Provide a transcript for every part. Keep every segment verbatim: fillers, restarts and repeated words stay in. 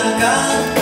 tanah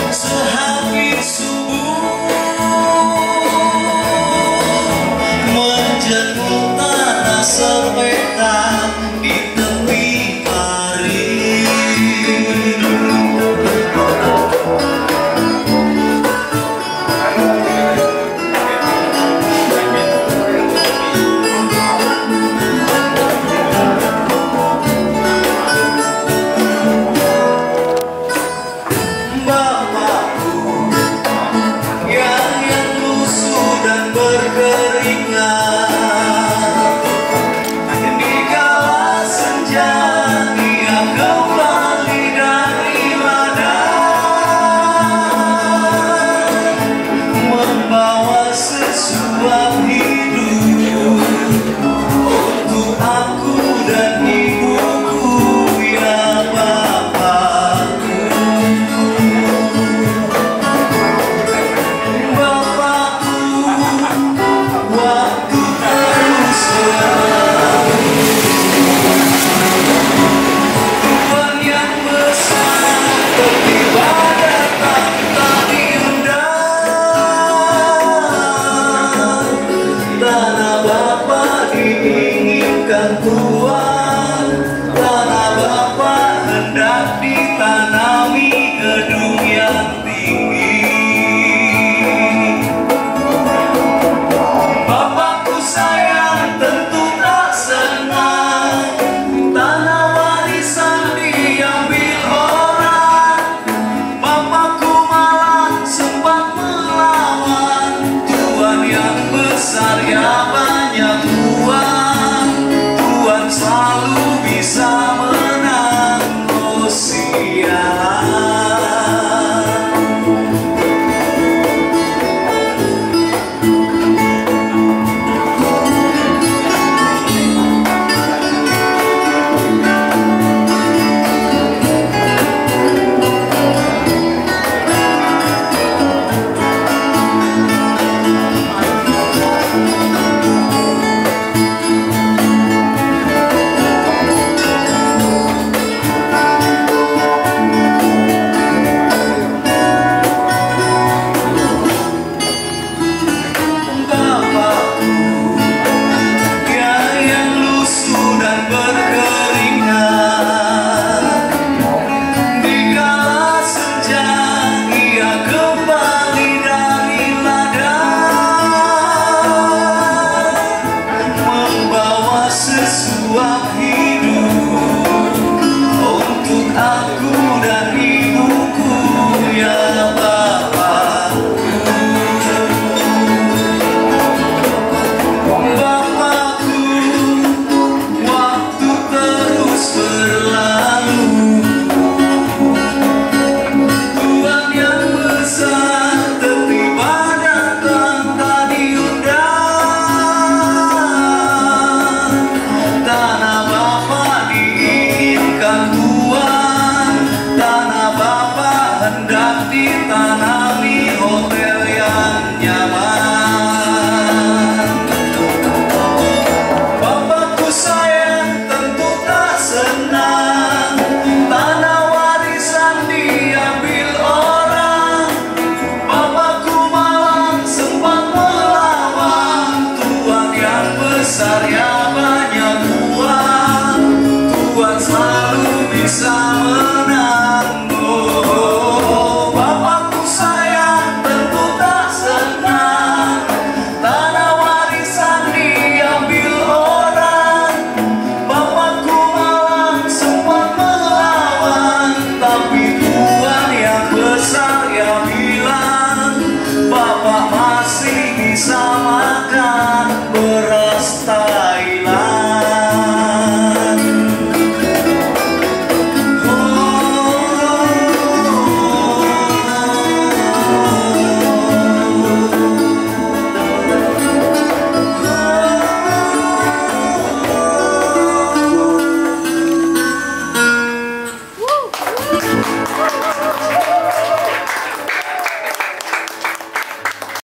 Bapak hendak di tanah